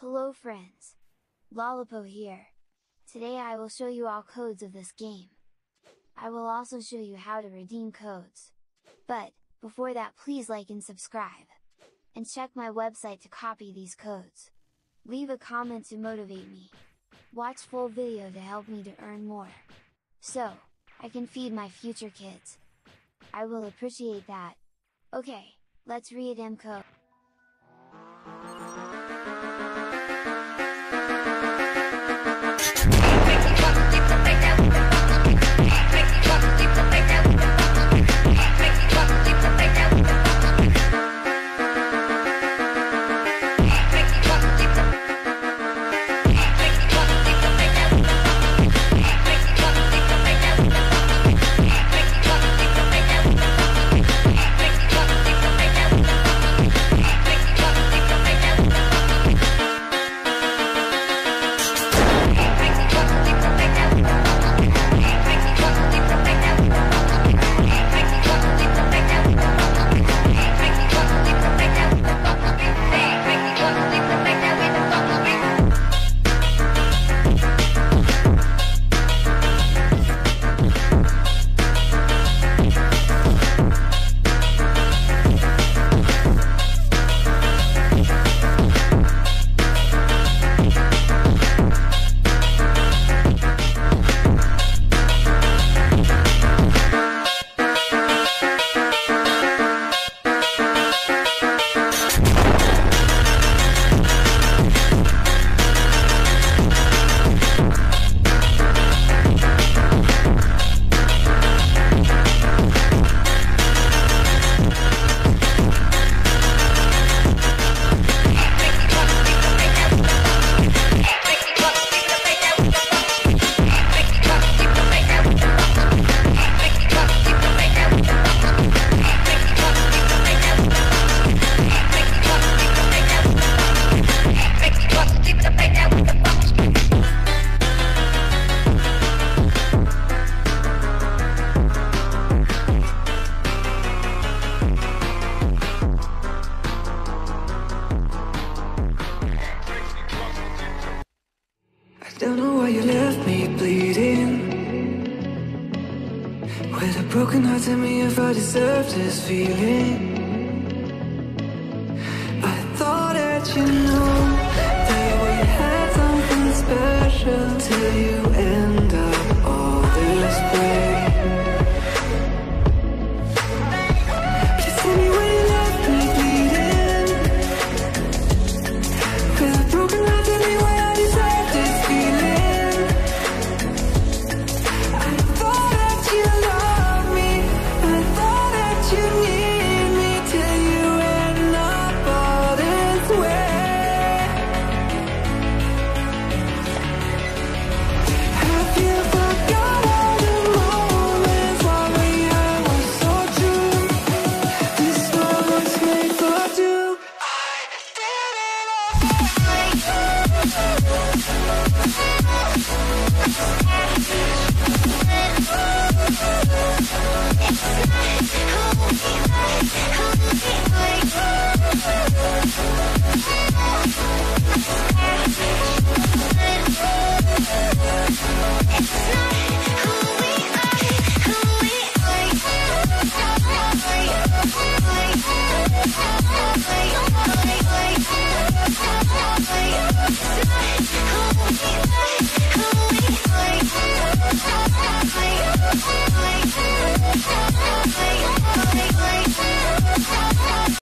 Hello friends! LoLoPo here! Today I will show you all codes of this game. I will also show you how to redeem codes. But, before that please like and subscribe. And check my website to copy these codes. Leave a comment to motivate me. Watch full video to help me to earn more. So, I can feed my future kids. I will appreciate that. Okay, let's redeem code. Don't know why you left me bleeding, with a broken heart. Tell me if I deserve this feeling. I thought that you knew that we had something special till you end up all this way. Please tell me why you left me bleeding, with a broken heart. Tell me why I deserve this feeling. It's not who we are.